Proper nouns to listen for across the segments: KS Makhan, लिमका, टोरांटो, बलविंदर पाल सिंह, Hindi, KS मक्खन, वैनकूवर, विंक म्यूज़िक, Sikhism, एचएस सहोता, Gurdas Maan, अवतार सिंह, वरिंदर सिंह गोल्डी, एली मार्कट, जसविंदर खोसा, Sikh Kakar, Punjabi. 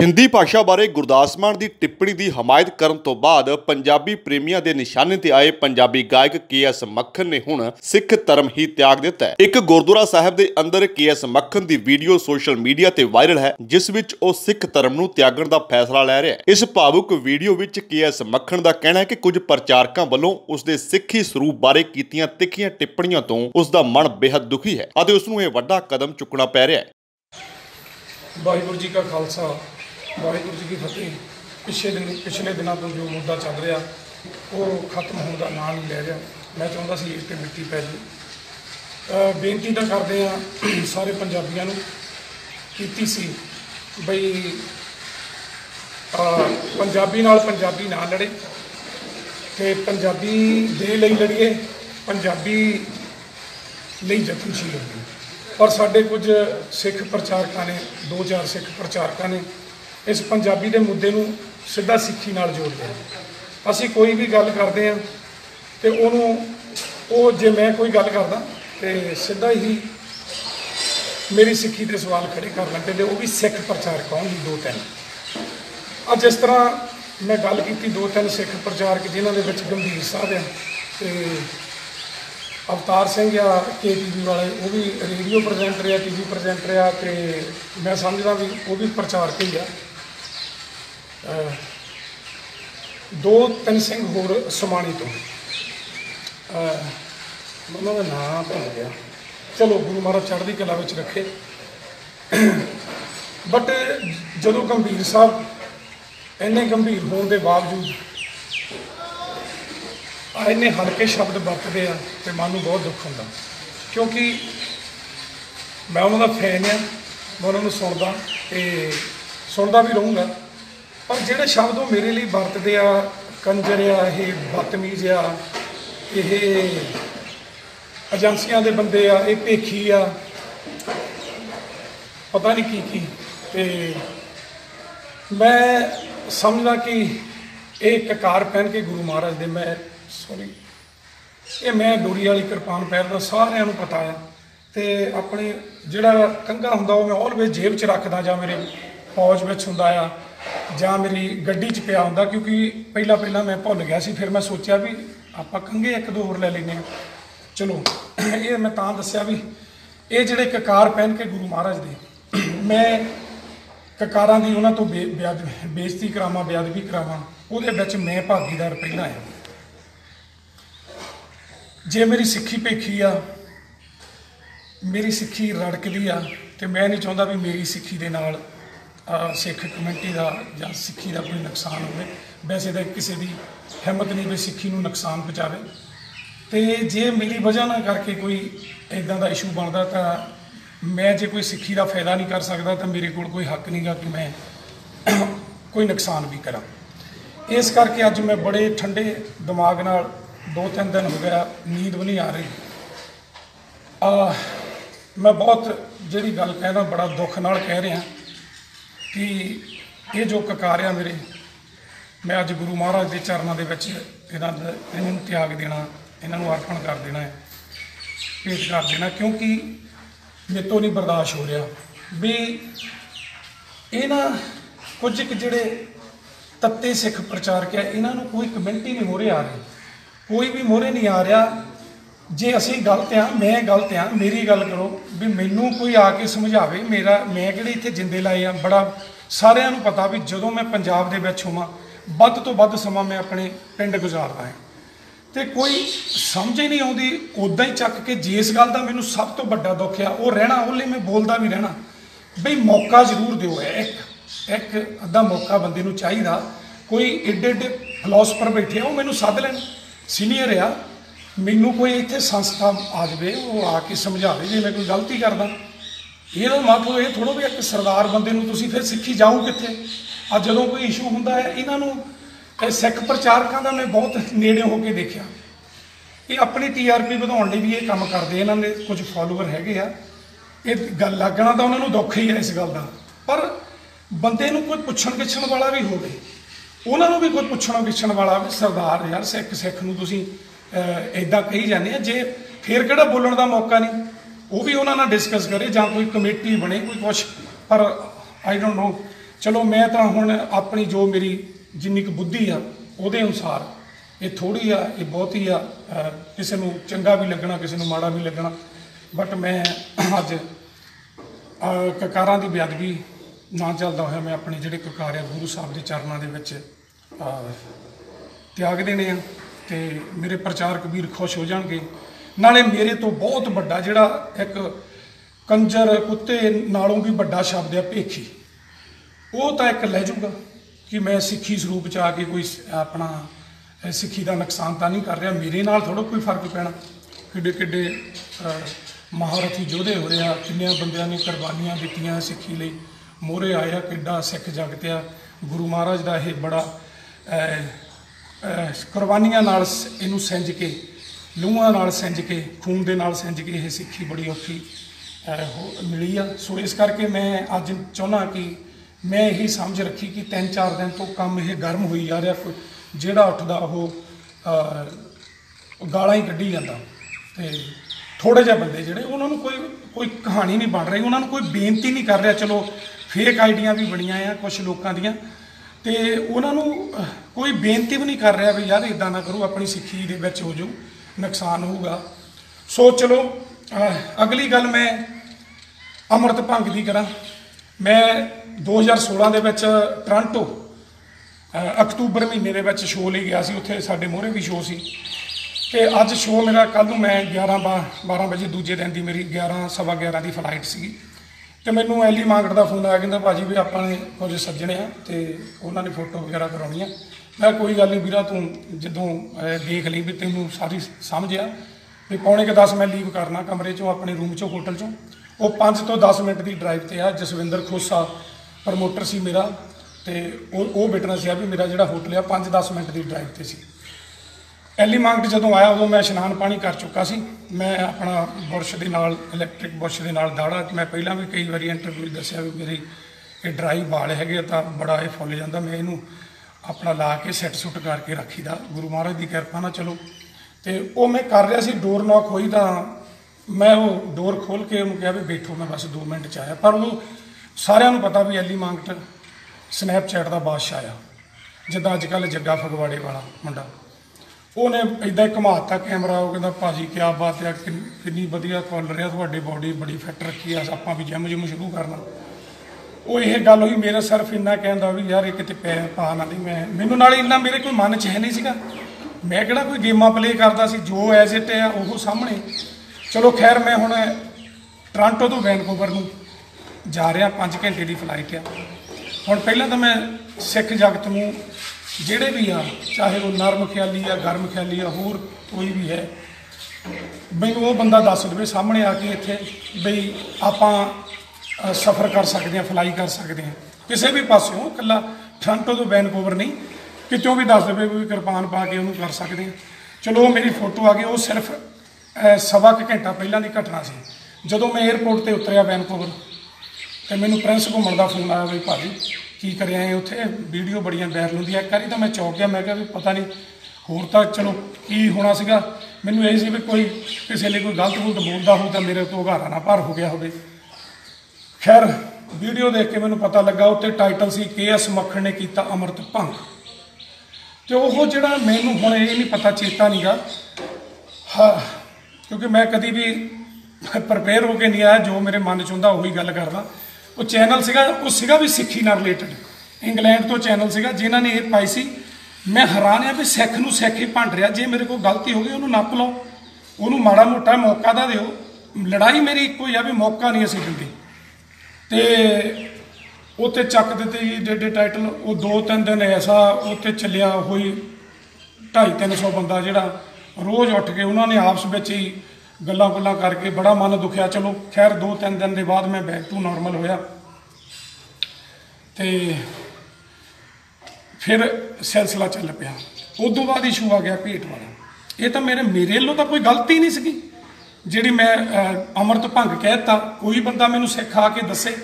हिंदी भाषा बारे गुरदास मान की टिप्पणी की हमायत करने तो बाद पंजाबी प्रेमियों के निशाने ते आए पंजाबी गायक KS मक्खन ने हुण सिख धर्म ही त्याग दिता है। एक गुरुद्वारा साहब के अंदर KS मक्खन की वीडियो सोशल मीडिया ते वायरल है, जिस विच ओ सिख धर्म नूं त्यागण दा फैसला लै रहा है। इस भावुक वीडियो विच KS मक्खन का कहना है कि कुछ प्रचारकों वालों उसके सिखी स्वरूप बारे कीतियां तिखियां टिप्पणियों तो उसका मन बेहद दुखी है और उसनूं यह वड्डा कदम चुकना पै रहा है। वाहिगुरू जी का खालसा, वाहिगुरू जी की फतेह। पिछले दिनों तो जो मुद्दा चल रहा वो खत्म होने का नाम नहीं ले रहा। मैं चाहता सी इस पर मिट्टी पै जाए। बेनती तो करते हैं सारे पंजाबियों नूं कीती सी बई पंजाबी नाल पंजाबी ना लड़े तो पंजाबी दे लई लड़िए, पंजाबी लई यतनशील होइए। और साढ़े कुछ सिख प्रचारकों ने, दो चार सिख प्रचारकों ने इस पंजाबी के मुद्दे को सीधा सिक्खी नाल जोड़ दिया। असी कोई भी गल करते हैं तो उन्होंने जे मैं कोई गल करदा तो सीधा ही मेरी सिक्खी के सवाल खड़े कर लेंगे तो वह भी सिख प्रचारक आउणगे दो तीन। अब जिस तरह मैं गल की दो तीन सिख प्रचारक जिन्होंने गंभीर साहब हैं तो अवतार सिंह या KTV वाले, वो भी रेडियो प्रजेंटर है, TV प्रजेंटर है तो मैं समझदा भी वो भी प्रचारक ही है। दो तीन सिंह होर समाणी तो उन्होंने नाम भुल गया, चलो गुरु महाराज चढ़दी कला में रखे। बट जदों गंभीर साहब इन्ने गंभीर होने के बावजूद इन्ने हल्के शब्द वरतते हैं तो मन में बहुत दुख होता, क्योंकि मैं उन्होंने फैन है, मैं उन्होंने सुनदा भी रहूँगा। पर जिहड़े शब्द वो मेरे लिए वरतते आ, कंजर आ, ये बदतमीज आ, ये एजेंसियां दे बंदे आ, ये भेखी आ, पता नहीं की ते मैं समझदा कि ये ककार पहन के गुरु महाराज दे मैं सॉरी ये मैं डोरी वाली कृपान पहनदा, सारिआं नूं पता है। तो अपने जिहड़ा कंघा हुंदा मैं ऑलवेज जेब च रखदा, जां मेरे फौज विच हुंदा आ जां मेरी गड्डी च पिया हुंदा, क्योंकि पहला मैं भुल गया सी। फिर मैं सोचा भी आपां कंघे एक दो होर लै लैने। चलो ये मैं तां दस्सिआ भी ये जिहड़े ककार पहन के गुरु महाराज दे, मैं ककारां दी उन्हां तों बेइज्जती करावां, बेअदबी करावां, ਉਹਦੇ ਵਿੱਚ मैं भागीदार पहला है। जे मेरी सिक्खी भेखी आ, मेरी सिक्खी रड़कदी आ तो मैं नहीं चाहता भी मेरी सिक्खी के नाल सिख कम्यूनिटी का या सिक्खी का कोई नुकसान होवे। वैसे तो किसी की हिम्मत नहीं भी सिक्खी को नुकसान पहुँचावे। तो जे मेरी वजह ना करके कोई इदा का इशू बनता तो मैं जे कोई सिक्खी का फायदा नहीं कर सकता तो मेरे कोई हक नहीं गा कि मैं कोई नुकसान भी करा। इस करके अज मैं बड़े ठंडे दिमाग नाल, दो तीन दिन हो गया नींद भी नहीं आ रही। मैं बहुत जिहड़ी गल कहना बड़ा दुख नाल कह रहा कि ये जो ककार आ मेरे, मैं अज गुरु महाराज के चरणों के विच इन्हां नूं त्याग देना, इन्हां नूं अर्पण कर देना है, पेश कर देना, क्योंकि मेरे तो नहीं बर्दाश्त हो रहा भी इन्हां कुछ कि जिहड़े तत्ते सिख प्रचारक है इन्हों कोई कमेंटी नहीं मोहरे आ रही, कोई भी मोहरे नहीं आ रहा। जे असी गलत हाँ, मैं गलत हाँ, मेरी गल करो भी मैनू कोई आके समझावे। मेरा मैं कि इत्थे जिंदे लाए हैं, बड़ा सारिआं नूं पता भी जदों मैं पंजाब दे विच होवां वध तो वध समां मैं अपने पिंड गुजारदा है। तो कोई समझ ही नहीं आउंदी, उदां ही चक के जिस गल दा मैनू सब तो वड्डा दुख आ वो रहना, ओले मैं बोलदा भी रहना बई मौका जरूर दिओ। एक अद्धा मौका बंदे नूं चाहिदा। कोई एडे एडे फिलोसफर बैठे वो मैनू सद लैन, सीनियर आ मैनू कोई इत्थे संस्था आ जाए वो आके समझावे जे मैं कोई गलती करदा। इहदा मतलब ये थोड़ो भी एक सरदार बंदे नूं तुसीं फिर सिक्खी जाओ कित्थे। अ जदों कोई इशू हुंदा है इन्हां नूं सिख प्रचारकां दा मैं बहुत नेड़े होके देखिआ, ये अपनी TRP ਵਧਾਉਣ ਲਈ ਵੀ ਇਹ ਕੰਮ ਕਰਦੇ। इन्हां ने कुछ फॉलोअर हैगे आ, ਇਹ गल ਲੱਗਣਾ ਤਾਂ उन्हां नूं दुख ही है इस गल दा, पर बंदे नूं कोई पुछण गिछण वाला भी होवे, उन्हां नूं भी कोई पुछण गिछण वाला भी सरदार यार सिख सिख नूं तुसीं इदां कही जांदे आ, जे फिर किहड़ा बोलण दा मौका नहीं। वो भी उन्हां नाल डिस्कस करे जां कोई कमेटी बने कोई कुछ, पर आई डोंट नो चलो मैं तो हुण अपनी जो मेरी जिन्नी क बुद्धि आ उहदे अनुसार ये थोड़ी आ ये बहुती आ, किसी नूं चंगा भी लगना किसी नूं माड़ा भी लगना, बट मैं अज ककारां दी बेअदबी ना चलदा होया मैं अपने जिहड़े ककार आ गुरु साहब दे चरनां दे विच त्याग देने आ ते मेरे प्रचार कबीर खुश हो जाणगे। नाले मेरे तो बहुत वड्डा जिहड़ा एक कंजर कुत्ते नालों भी वड्डा शब्द है भेखी, वो तो एक लै जूगा कि मैं सिक्खी स्वरूप च आके कोई अपना सिक्खी का नुकसान तो नहीं कर रहा, मेरे नाल थोड़ा कोई फर्क पैना। किड्डे किड्डे महारथी योधे हो रहे, किन्नियां बंदियां ने कुर्बानियां दित्तियां सिक्खी लई, मोहरे आया किड्डा सिख जगत आ। गुरु महाराज का यह बड़ा कुर्बानियां नाल इनू सिंज के लूहां नाल सिंज के खून दे नाल सिंज के यह सिक्खी बड़ी औखी मिली आ। सो इस करके मैं अज चाहुंदा कि मैं यही समझ रखी कि 3-4 दिन तो काम यह गर्म होई जा रहा, कोई जिहड़ा उठदा वो गालां ही कड्ढी जांदा ते थोड़े जिहे बंदे जिहड़े उन्हां नूं कोई कहानी नहीं बन रही, उन्हां नूं कोई बेनती नहीं कर रहा। चलो फेक आईडियां भी बणीआं आ कुछ लोकां दियां ते उन्हां नूं कोई बेनती भी नहीं कर रहा भी यार इदां ना करो अपनी सिक्खी दे विच हो जाओ नुकसान होऊगा। सो चलो अगली गल मैं अमृत भंग दी करां। मैं 2016 ਦੇ ਵਿੱਚ ਟੋਰਾਂਟੋ ਅਕਤੂਬਰ ਮਹੀਨੇ ਦੇ ਸ਼ੋਅ ਲਈ ਗਿਆ ਸੀ, ਉੱਥੇ ਸਾਡੇ ਮੋਹਰੇ ਵੀ ਸ਼ੋਅ ਸੀ ਤੇ ਅੱਜ ਸ਼ੋਅ ਮੇਰਾ ਕੱਲ ਨੂੰ ਮੈਂ 11-12 ਵਜੇ ਦੂਜੇ ਦਿਨ ਦੀ ਮੇਰੀ 11-11:15 ਦੀ ਫਲਾਈਟ ਸੀ ਤੇ ਮੈਨੂੰ ਐਲੀ ਮਾਰਕਟ ਦਾ ਫੋਨ ਆਇਆ, ਕਹਿੰਦਾ ਭਾਜੀ ਵੀ ਆਪਾਂ ਨੇ ਕੁਝ ਸੱਜਣੇ ਆ ਤੇ ਉਹਨਾਂ ਨੇ ਫੋਟੋ ਵਗੈਰਾ ਕਰਾਉਣੀ ਆ। ਮੈਂ ਕੋਈ ਗੱਲ ਨਹੀਂ ਵੀਰਾ ਤੂੰ ਜਦੋਂ ਦੇਖ ਲਈ ਵੀ ਤੈਨੂੰ ਸਾਰੀ ਸਮਝ ਆ ਵੀ 9:45 ਮੈਂ ਲੀਵ ਕਰਨਾ ਕਮਰੇ ਚੋਂ ਆਪਣੇ ਰੂਮ ਚੋਂ ਹੋਟਲ ਚੋਂ। ਉਹ 5 ਤੋਂ 10 ਮਿੰਟ ਦੀ ਡਰਾਈਵ ਤੇ ਆ। ਜਸਵਿੰਦਰ ਖੋਸਾ ਪ੍ਰਮੋਟਰ ਸੀ ਮੇਰਾ ਤੇ ਉਹ ਬਿਟਨੈਸ ਆ ਵੀ ਮੇਰਾ ਜਿਹੜਾ ਹੋਟਲ ਆ 5-10 ਮਿੰਟ ਦੀ ਡਰਾਈਵ ਤੇ ਸੀ। ਐਲੀ ਮਾਰਕਟ ਜਦੋਂ ਆਇਆ ਉਦੋਂ ਮੈਂ ਇਸ਼ਨਾਨ ਪਾਣੀ ਕਰ ਚੁੱਕਾ ਸੀ। ਮੈਂ ਆਪਣਾ ਬੁਰਸ਼ ਦੇ ਨਾਲ ਇਲੈਕਟ੍ਰਿਕ ਬੁਰਸ਼ ਦੇ ਨਾਲ ਦਾੜਾ, ਮੈਂ ਪਹਿਲਾਂ ਵੀ ਕਈ ਵਾਰੀ ਇੰਟਰਵਿਊ ਦੱਸਿਆ ਵੀ ਮੇਰੀ ਇਹ ਡਰਾਈ ਵਾਲ ਹੈਗੇ ਤਾਂ ਬੜਾ ਇਹ ਫੁੱਲ ਜਾਂਦਾ, ਮੈਂ ਇਹਨੂੰ ਆਪਣਾ ਲਾ ਕੇ ਸੈੱਟ ਸੁੱਟ ਕਰਕੇ ਰੱਖੀਦਾ ਗੁਰੂ ਮਹਾਰਾਜ ਦੀ ਕਿਰਪਾ ਨਾਲ। ਚਲੋ ਤੇ ਉਹ ਮੈਂ ਕਰ ਰਿਹਾ ਸੀ, ਡੋਰ ਨੌਕ ਹੋਈ ਤਾਂ मैं वो डोर खोल के उन्होंने कहा भी बैठो, मैं बस 2 मिनट च आया। पर वो सारियां नूं पता भी एली मांगट स्नैपचैट का बादशाह आ, जिदा अजकल जग्गा फगवाड़े वाला मुंडा, उन्हें इदा घुमाता कैमरा, वो कहता भाजी क्या बात है कितनी वधिया कॉलर है तुहाडी बॉडी बड़ी फिट रखी है आपां भी जिम शुरू करना। वो यह गल हुई, मेरा सिर्फ इन्ना कहना भी यार कितने पैर पा ना नहीं, मैं मैनू नाल इन्ना मेरे कोई मन च है नहीं सीगा, मैं किहड़ा कोई गेमां प्ले करता सी, जो एज इट है वो सामने। चलो खैर मैं हुण टोरांटो तो वैनकूवर नूं जा रहा, 5 घंटे की फ्लाइट आ। हुण पहलां तां मैं सिख जगत नूं जिहड़े भी आ चाहे वो नरम ख्याली आ गर्म ख्याली आ होर कोई भी है, मैनूं वो बंदा दस देवे सामने आके इत्थे बई आपां सफ़र कर सकदे आ फ्लाई कर सकदे आ किसी भी पासों, इकल्ला टोरांटो तो वैनकूवर नहीं कितों भी दस देवे भी किरपान पा के उहनूं कर सकदे आ। चलो मेरी फोटो आ गई, वो सिर्फ 1.25 घंटा पहला की घटना सी। जो मैं एयरपोर्ट पर उतरिया वैनकूवर तो मैंने प्रिंस घूमण का फोन आया भी भाजी की कर उत्थे वीडियो बड़िया वायरल होंगी। एक बारी तो मैं चौंक गया, मैं क्या भी पता नहीं होर तो चलो की होना सीगा, मैनू यही सी भी कोई किसी ने कोई गलत गुलत बोलता हो तो मेरे तो उघारा ना भर हो गया हो। खैर वीडियो देख के मैं पता लगा उत्ते टाइटल सी KS मक्खण ने कीता अमृत भंग। तो वह जोड़ा मैनू हुण ये नहीं पता चेता नहीं गा हाँ, क्योंकि मैं कभी भी प्रिपेयर होकर नहीं आया, जो मेरे मन च हुंदा उही गल करदा। वो चैनल सीगा वो सीगा भी सिक्खी नाल रिलेटेड, इंग्लैंड तो चैनल सीगा जिन्हां ने यह पाई सी। मैं हैरान आ भी सिख नूं सिख ही भंड रिहा, जे मेरे कोल गलती हो गई उहनूं नप लओ, उहनूं माड़ा मोटा मौका दा दिओ। लड़ाई मेरी इक्को ही आ भी मौका नहीं असीं दिंदे ते उत्ते चक दित्ते जी डेडे टाइटल। वो 2-3 दिन ऐसा उत्ते चलिया होई 250-300 बंदा जिहड़ा रोज़ उठ के उन्होंने आपस में ही गल्लां गुल्लां करके बड़ा मन दुखिया। चलो खैर 2-3 दिन के बाद मैं बैक टू नॉर्मल होया ते फिर सिलसिला चल पिया। उदों बाद इशू आ गया भेट वाला, ये तो मेरे वल्लों तो कोई गलती नहीं सी जिहड़ी मैं अमृत भंग कहता। कोई बंदा मैनूं सिख आ के दसे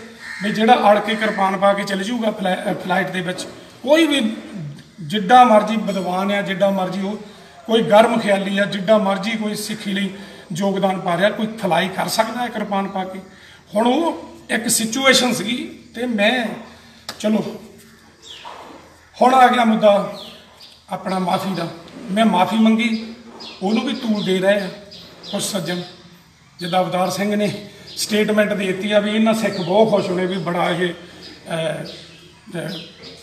भी जिहड़ा अड़ के किरपान पा के चले जाऊगा फ्लाइट दे विच, कोई भी जिड्डा मर्जी विद्वान आ जिड्डा मर्जी हो कोई गर्म ख्याली है जिड्डा मर्जी कोई सिक्खी लई योगदान पा रहा, कोई फलाई कर सकता है कृपान पा के। हुण वो एक सिचुएशन सी ते मैं चलो हुण आ गया मुद्दा अपना माफ़ी का। मैं माफ़ी मंगी, उन्होंने भी तूल दे रहे हैं कुछ सज्जन। जिदा अवतार सिंह ने स्टेटमेंट देती है भी इन्होंने सिख बहुत खुश होने भी बड़ा ये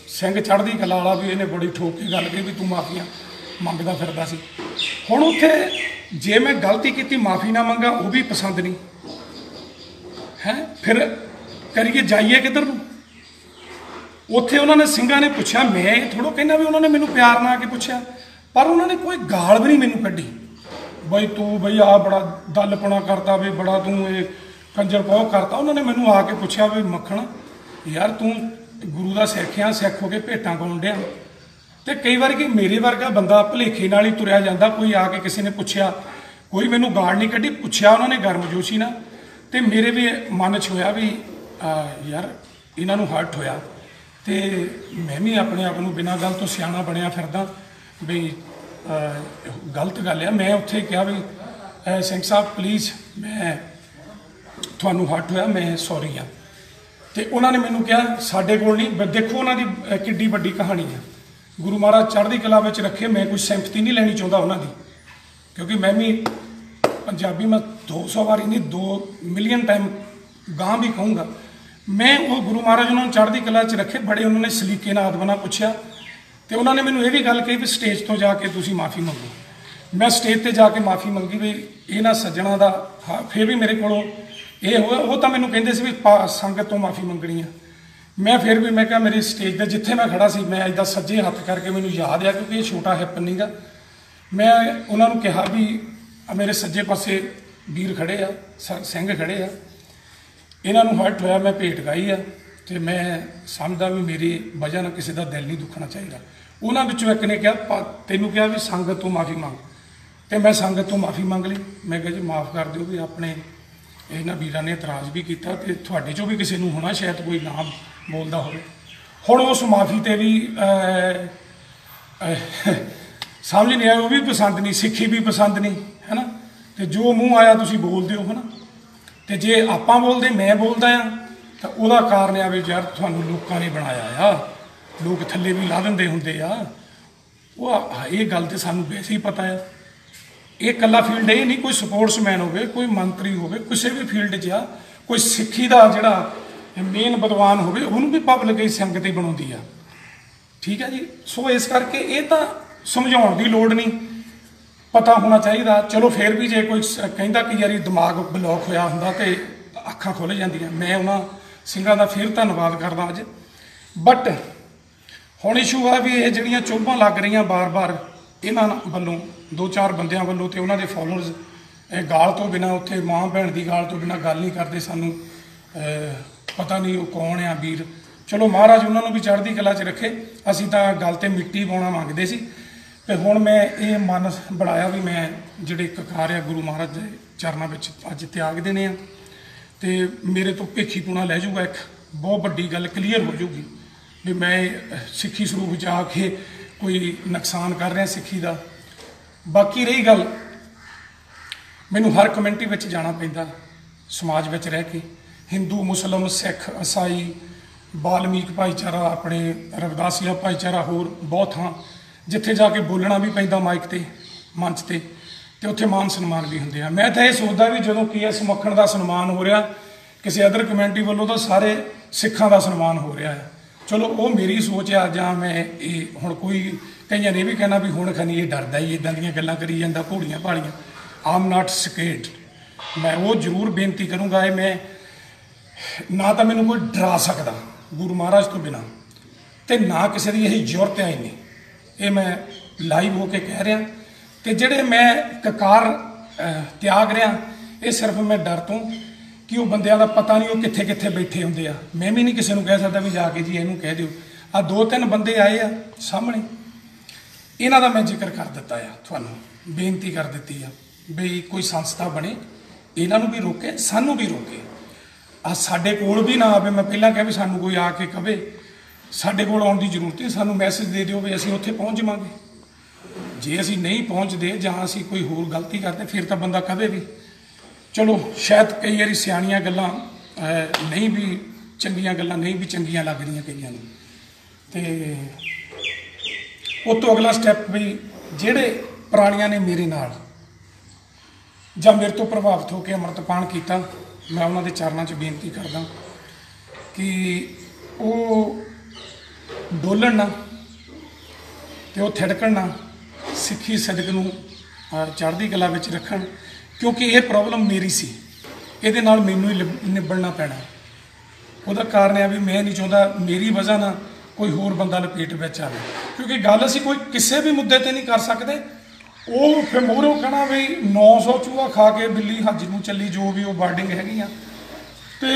सिंह चढ़ती कला वाला भी इन्हें बड़ी ठोक के गल कही भी तू माफ़िया मंगता फिरदा सी। हुण उत्थे जे मैं गलती की माफ़ी ना मंगा वह भी पसंद नहीं है, फिर करिए जाइए किधर नूं। उत्थे उन्होंने सिंघा ने पूछा, मैं थोड़ा कहना भी उन्होंने मैनू प्यार ना आके पूछा, पर उन्होंने कोई गाल भी नहीं मैनू कढ़ी बई तू बई आ बड़ा दलपना करता भी बड़ा तू ये कंजर पाओ करता। उन्होंने मैनू आके पूछा भी मक्खण यार तू गुरु का सिख आ, सिख हो के भेटा गाउण दिया। तो कई बार कि मेरे वर्गा बंदा भुलेखे नाल ही तुरिया जाता, कोई आके किसी ने पूछा, कोई मैनू गाल नहीं कढ़ी, पूछा उन्होंने गर्मजोशी ना, तो मेरे भी मन च होया भी यार इन्हों हर्ट होया। तो मैं भी अपने आप में बिना गल तो सियाना बनया फिरदा भी गलत गल है। मैं उत्थे कहा भी सिंह साहब प्लीज़ मैं थानू हर्ट होया, मैं सॉरी हाँ। तो उन्होंने मैनू कहा साढ़े कोल नहीं, देखो उन्होंने किड्डी वड्डी कहानी है, गुरु महाराज चढ़दी कला में रखे। मैं कोई सिंपति नहीं लैनी चाहता उन्होंने, क्योंकि मैं भी पंजाबी में 200 बारी नहीं 2 मिलियन टाइम गां भी कहूँगा। मैं वो गुरु महाराज उन्होंने चढ़ती कला च रखे, बड़े उन्होंने सलीके नाद बना पूछा। तो उन्होंने मैंने ये भी गल कही भी स्टेज तो जाके तुसी माफ़ी मंगो। मैं स्टेज पर जाके माफ़ी मंगी भी इन्होंने सज्जणों का, हाँ फिर भी मेरे को होया। वो तो मैं कहें भी संगत तो माफ़ी मंगनी है, मैं फिर भी मैं क्या मेरी स्टेज पर जिथे मैं खड़ा सी मैं इदा सज्जे हत्थ करके मैंने याद है क्योंकि ये छोटा हैपनिंग है। मैं उन्होंने कहा भी मेरे सज्जे पासे वीर खड़े आ, सिंह खड़े आ, इन्हों हर्ट होया, मैं भेट गाई है। तो मैं समझदा भी मेरी वजह नाल किसी का दिल नहीं दुखना चाहिए। उन्होंने एक ने कहा तेनों कहा भी संगत तो माफ़ी मंग, तो मैं संगत तो माफ़ी मंग ली। मैं कहा जी माफ़ कर दिओ भी अपने इन्होंने वीरों ने इतराज़ भी किया, तो तुहाडे चों भी किसी नूं होना शायद कोई नाम बोलता होवे। हुण उस माफ़ी ते भी समझ नहीं आया, वो भी पसंद नहीं, सिक्खी भी पसंद नहीं है ना। तो जो मूँह आया तुसीं बोलते हो है ना, तो जे आपां बोलते मैं बोलता हाँ तो वह कारण आ भी यार तुहानूं लोकां ने बनाया आ, लोग थले भी ला देंदे हुंदे आ। वो ये गल तो सानूं वैसे ही पता है। ये कला फील्ड ये नहीं, कोई स्पोर्ट्समैन होवे, कोई मंत्री होवे, किसी भी फील्ड च आ कोई सिक्खी का जिहड़ा मेन विद्वान होवे उहनूं भी पब्लिक ही संगत ही बनाउंदी आ, ठीक है जी। सो इस करके ये तो समझाउण दी लोड़ नहीं, पता होना चाहिए। चलो फिर भी जे कोई कहता कि यार दिमाग ब्लॉक होया हुंदा ते अखां खुल जांदियां। मैं उन्होंने सिंघां दा फिर धन्नवाद करदा अज। बट हुण इशू आ भी ये जिहड़ियां चोभां लग रही बार बार इन्हां वल्लों 2-4 बंदियां वल्लों ते उन्हां दे फॉलोअर्स गाल तो बिना उत्थे मां भैण दी गाल तो बिना गल नहीं करदे, सानूं पता नहीं वो कौन आ वीर। चलो महाराज उन्होंने भी चढ़ती कला च रखे, असीं तां गल ते मिट्टी पाउणा मंगदे सी। तो हुण मैं ये मन बनाया भी मैं जिहड़े ककार आ गुरु महाराज दे चरणों में अज त्याग देने आ, तो मेरे तो भेखीपुणा लै जूगा, एक बहुत वड्डी गल क्लीयर हो जूगी भी मैं सिक्खी सरूप जा के कोई नुकसान कर रहा सिक्खी का। बाकी रही गल, मैनूं हर कमेंटी विच जाना पैंदा समाज विच रह के, हिंदू मुस्लिम सिख ईसाई वाल्मीक भाईचारा अपने रविदासिया भाईचारा होर बहुत हाँ जिथे जाके बोलना भी पैंदा माइक ते मंच ते, ते उत्थे मान सन्मान भी हुंदे आ। मैं तो यह सोचदा भी जदों KS मक्खण का सन्मान हो रहा किसी अदर कमेंटी वालों तो सारे सिखां का सन्मान हो रहा है। चलो वो मेरी सोच आ, जां मैं ये हुण कोई कईयां ने भी कहना भी हुण खनी ये डरदा ही इदां दीयां गल्लां करी जांदा घोड़ियां भाड़ियां। I am not scared. मैं वो जरूर बेनती करूँगा ये मैं ना तो मैनूं कोई डरा सकदा गुरु महाराज तो बिना, तो ना किसी की यही जरूरत है इन्नी। ये मैं लाइव होके कह रहा, तो जोड़े मैं ककार त्याग रहा ये सिर्फ मैं डर तो कि वो बंद का पता नहीं वो कितने कितने बैठे होंगे आ। मैं भी नहीं किसी को कह सकता भी जाके जी इनू कह दो। आ 2-3 बंदे आए आ सामने, इन्हों का मैं जिक्र कर दिता है, थानू बेनती कर दी है भी कोई संस्था बने, इन्हों भी रोके सानू भी रोके, आ साडे कोल भी ना आवे। मैं पहला कहा भी सानू कोई आके कहे साढ़े कोल आउण दी जरूरत नहीं, सानू मैसेज दे दिओ भी असीं उत्थे पहुँच जावांगे। जे असीं नहीं पहुँचते जां असीं कोई होर गलती करते फिर तो बंदा कहे भी। चलो शायद कई वारी सियाणियां गल्लां नहीं भी चंगिया गल्लां नहीं भी चंगिया लग रही कईयां नूं ते उस तो अगला स्टैप भी जिहड़े प्राणियां ने मेरे नाल जां मेरे तो प्रभावित होकर अमृतपान किया मैं उन्होंने चरणों च बेनती करदा कि वह डोलन ना ते वह थिड़कण ना सिक्खी सदक नूं चढ़दी कला विच रखण क्योंकि यह प्रॉब्लम मेरी सी इहदे नाल मैनूं ही निभड़ना पैना। उहदा कारण है भी मैं नहीं चाहता मेरी वजह ना कोई होर बंदा लपेट विच आवे क्योंकि गल असीं कोई किसी भी मुद्दे ते नहीं कर सकते। ਉਹ ਫਿਰ ਮੂਹਰੋਂ ਕਹਿਣਾ ਵੀ 900 ਚੂਹਾ ਖਾ ਕੇ ਬਿੱਲੀ ਹੱਜ ਨੂੰ ਚੱਲੀ ਜੋ ਵੀ ਉਹ ਵਾਰਡਿੰਗ ਹੈਗੀ ਆ ਤੇ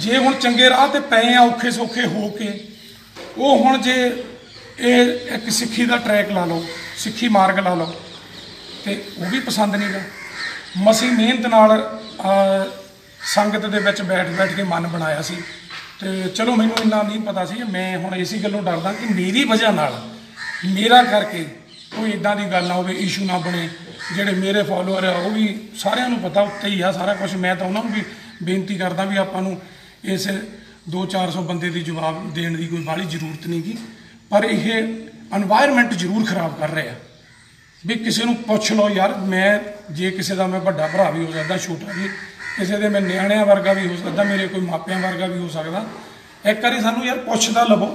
ਜੇ ਹੁਣ ਚੰਗੇ ਰਾਹ ਤੇ ਪਏ ਆ ਔਖੇ ਸੌਖੇ ਹੋ ਕੇ ਉਹ ਹੁਣ ਜੇ ਇਹ ਇੱਕ ਸਿੱਖੀ ਦਾ ਟਰੈਕ ਲਾ ਲਓ ਸਿੱਖੀ ਮਾਰਗ ਲਾ ਲਓ ਤੇ ਉਹ ਵੀ ਪਸੰਦ ਨਹੀਂਗਾ। ਮਸੀਂ ਮਿਹਨਤ ਨਾਲ ਸੰਗਤ ਦੇ ਵਿੱਚ ਬੈਠ ਕੇ ਮਨ ਬਣਾਇਆ ਸੀ ਤੇ ਚਲੋ ਮੈਨੂੰ ਇੰਨਾ ਨਹੀਂ ਪਤਾ ਸੀ ਮੈਂ ਹੁਣ ਇਸੀ ਗੱਲੋਂ ਡਰਦਾ ਕਿ ਮੇਰੀ ਵਜ੍ਹਾ ਨਾਲ ਮੇਰਾ ਕਰਕੇ कोई इदा की गल ना हो इशू ना बने। जोड़े मेरे फॉलोअर है वह भी सारे पता उत्ते ही है सारा कुछ मैं तो उन्होंने भी बेनती करता भी आपू इस 200-400 बंदे की जवाब देने की कोई बाहली जरूरत नहीं गी पर यह एनवायरमेंट जरूर खराब कर रहे हैं भी किसी को पुछ लो यार मैं जे किसी का मैं बड़ा भरा भी हो सकता छोटा भी किसी के मैं न्याणिया वर्गा भी हो सकता मेरे कोई मापिया वर्गा भी हो सकता एक बार सानू यार पुछता लवो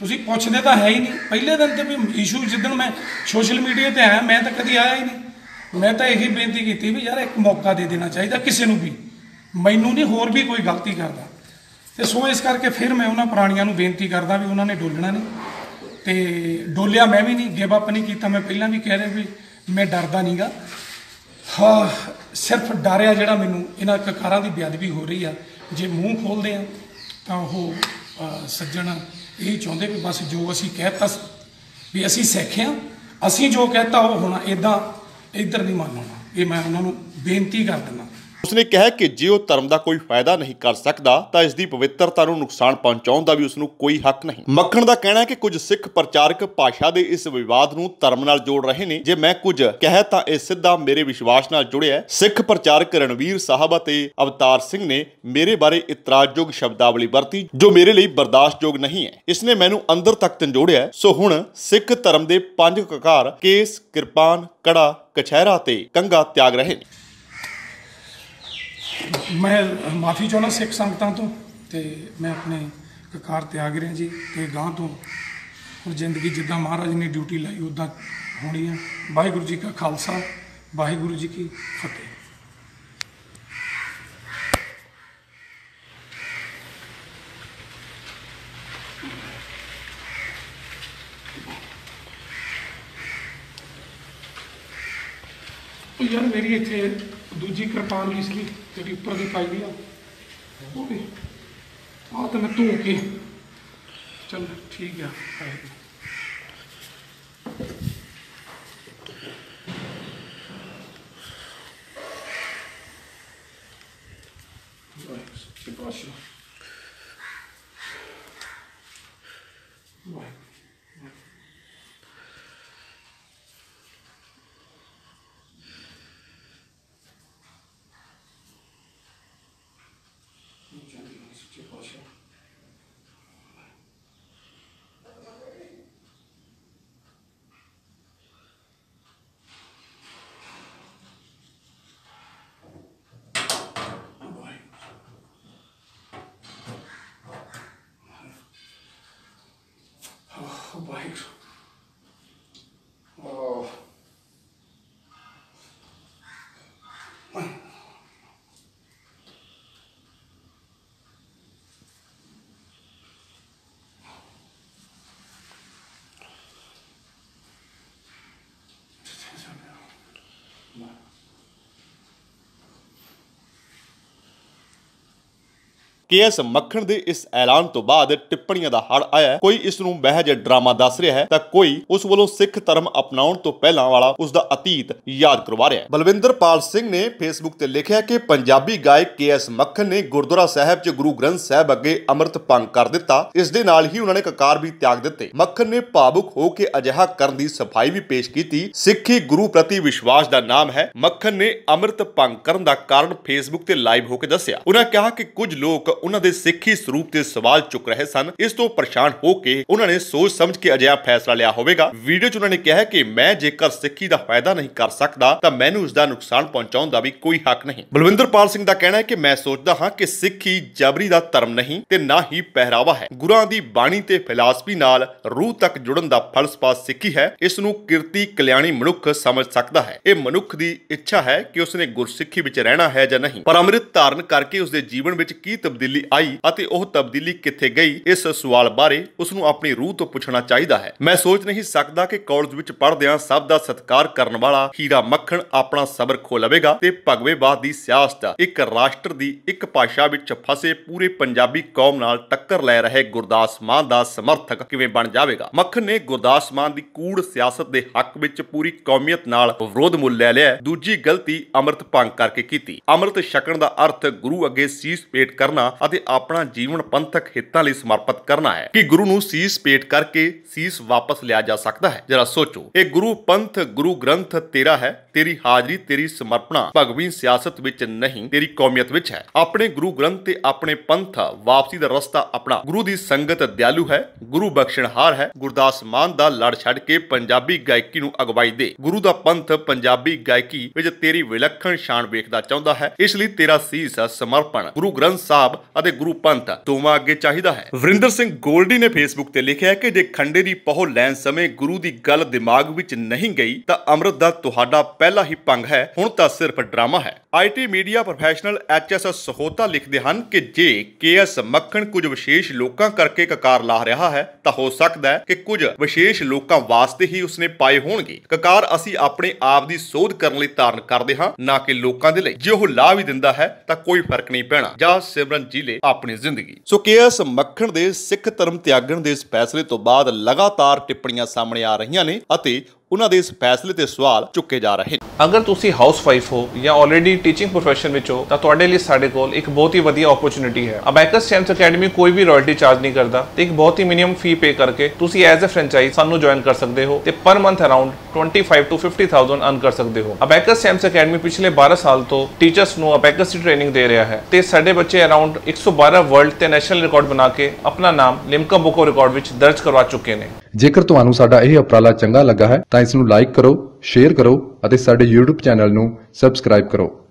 ਤੁਸੀਂ ਪੁੱਛਦੇ ਤਾਂ है ही नहीं। पहले दिन तो भी इशू जिद्दन मैं सोशल मीडिया पर आया मैं तो कभी आया ही नहीं मैं तो यही बेनती की भी यार एक मौका दे देना चाहिए किसी भी मैनू नहीं होर भी कोई गलती करता तो सो इस करके फिर मैं उन्होंने प्राणियों को बेनती करता भी उन्होंने डोलना नहीं तो डोलिया मैं भी नहीं गिव अप नहीं किया। मैं पहला भी कह रहा भी मैं डरदा नहीं गा हाँ सिर्फ डर आ जिहड़ा मैनू इन्हां ककारां दी बेअदबी हो रही है जे मूँह खोलते हैं तो वह सज्जण यही चाहते भी बस जो असी कहता भी असी सिख हाँ असी जो कहता वो होना इदा इधर नहीं मन होना ये मैं उन्होंने बेनती कर देना। उसने कहा कि जो धर्म का कोई फायदा नहीं कर सकता तो इसकी पवित्रता को नुकसान पहुंचाने का भी उसको कोई हक नहीं। मक्खण का कहना है कि कुछ सिख प्रचारक भाषा के इस विवाद को धर्म नाल जोड़ रहे हैं जे मैं कुछ कहा तो यह सीधा मेरे विश्वास नाल जुड़े है। सिख प्रचारक रणवीर साहब ते अवतार सिंह ने मेरे बारे इतराजयोग शब्दावली वरती जो मेरे लिए बर्दाश्तयोग नहीं है इसने मैनू अंदर तक तंजोड़िया है। सो हुण सिख धर्म के 5 ककार केस कृपान कड़ा कछहरा ते कंघा त्याग रहे हैं। मैं माफ़ी चाहना सिख संगतां तो मैं अपने ककार त्याग रहा जी तो गांह तो और जिंदगी जिदा महाराज ने ड्यूटी लाई उदा होनी है। वाहिगुरू जी का खालसा वाहिगुरू जी की फतेह। यार मेरी इतने दूजी कृपान इसलिए तेरी उपर की पाई भी आह तो मैं धो के चल ठीक है। KS मक्खण के इस ऐलान तो बाद टिप्पणियों का हड़ आया। कोई इस नूं महज ड्रामा दस रहा है तो कोई उस वालों सिख धर्म अपनाउण तो पहला वाला उसका अतीत याद करवा रहा है। बलविंदर पाल सिंह ने फेसबुक ते लिखा कि पंजाबी गायक KS मक्खण ने गुरुद्वारा साहब च गुरु ग्रंथ साहब अगे अमृत भंग कर दिता इस दे नाल ही उन्होंने ककार भी त्याग दिते। मक्खण ने भावुक होकर अजिहा करन दी सफाई भी पेश की। सिखी गुरु प्रति विश्वास का नाम है। मक्खण ने अमृत भंग करन दा कारण फेसबुक ते लाइव होकर दस्या। उन्होंने कहा कि कुछ लोग उन्हां दे सिक्खी सरूप ते सवाल चुक रहे सन। इस तो परेशान हो के उन्होंने सोच समझ के अजिहा फैसला लिया होवेगा। वीडियो च उन्होंने कहा कि मैं जेकर सिक्खी दा फायदा नहीं कर सकदा तां मैनूं इसदा नुकसान पहुंचाउण दा भी कोई हक नहीं। बलविंदरपाल सिंह दा कहना है कि मैं सोचदा हां कि सिक्खी जबरी दा धर्म नहीं ते ना ही पहरावा है। गुरां दी बाणी ते फिलासफी नाल रूह तक जुड़न दा फलसफा सिक्खी है। इस नूं किरती कल्याणी मनुख समझ सकदा है। यह मनुख दी इच्छा है कि उसने गुरसिक्खी विच रहना है या नहीं, पर अमृत धारण करके उसके जीवन विच की तब्दीली आई अते ओह तब्दीली किथे गई, इस सवाल बारे उसनूं अपनी रूह तो पुछना चाहिदा है। मैं सोच नहीं सकदा कि कॉलेज विच पढ़दियां सब दा सत्कार करन वाला हीरा मक्खन अपना सबर खो लवेगा ते भगवेवाद दी सियासत एक राष्ट्र दी एक भाषा विच फसे पूरे पंजाबी कौम नाल टक्कर लै रहे गुरदास मान दा समर्थक किवें बन जावेगा। मक्खन ने गुरदास मान दी कूड़ सियासत दे हक विच पूरी कौमियत नाल विरोध मुल लै लिया। दूजी गलती अमृत भंग करके कीती। अमृत छकण दा अर्थ गुरु अगे सीस पेट करना अते अपना जीवन पंथक हितां लई समर्पित करना है कि गुरु नूं सीस पेट करके सीस वापस लिया जा सकता है। जरा सोचो, एक गुरु पंथ गुरु ग्रंथ तेरा है, तेरी हाजरी तेरी समर्पणा भगवी सियासत विच नहीं तेरी कौमियत विच है। अपने गुरु ग्रंथ ते अपने पंथ वापसी दा रस्ता अपना। गुरु दी संगत दयालु है, गुरु बख्शणहार है। गुरदास मान दा लड़ छड के पंजाबी गायकी नूं अगवाई दे। गुरु दा पंथ पंजाबी गायकी विच तेरी विलक्षण शान वेखदा चाहुंदा है। इसलिए तेरा सीस समर्पण गुरु ग्रंथ साहब अते गुरु पंथ दोवां अगे चाहिदा है। वरिंदर सिंह गोल्डी ने फेसबुक ते लिखिया कि जे खंडे दी पहो लैण समय गुरु दी गल दिमाग विच नहीं गई तां अमृत दा तुहाडा पहला ही भंग है, हुण तां सिर्फ ड्रामा है। IT media professional एचएस सहोता लिखदे हन कि जे केएस मक्खन कुछ विशेष लोकां करके ककार ला रहा है तां हो सकदा है कि कुछ विशेष लोकां वास्ते ही उसने पाए होणगे। ककार असीं अपने आप दी सोध करन लई धारण करदे हां, ना कि लोकां दे लई। जे ओह ला भी दिंदा है तां कोई फर्क नहीं पैना। जा सिमरन जी ले अपनी जिंदगी। सो केएस मक्खन दे सिख धर्म त्यागण दे इस फैसले तो बाद लगातार टिप्पणियां सामने आ रही ने अते उन्होंने इस फैसले ते सवाल चुके जा रहे। अगर तुसी हाउस वाइफ हो या ऑलरेडी टीचिंग प्रोफेशन में हो तो लिए साढ़े कोल एक बहुत ही वधिया अपॉर्चुनिटी है। अब एकर स्टैम्स अकेडमी कोई भी रॉयल्टी चार्ज नहीं करता। एक बहुत ही मिनिमम फी पे करके तुसी एज ए फ्रेंचाइज सानू ज्वाइन कर सकते हो ते per month around 25,000 to 50,000 earn कर सकते हो। अब एकर स्टैम्स अकेडमी पिछले 12 साल तो टीचर्स को अबैकस की ट्रेनिंग दे रहा है ते साडे बच्चे अराउंड 112 वर्ल्ड ते नैशनल रिकॉर्ड बना के अपना नाम लिमका बुक ऑफ रिकॉर्ड विच दर्ज करवा चुके ने। जेकर तुहानू साडा यह उपराला चंगा लगा है तो इसनू लाइक करो, शेयर करो और साडे यूट्यूब चैनल नू सब्सक्राइब करो।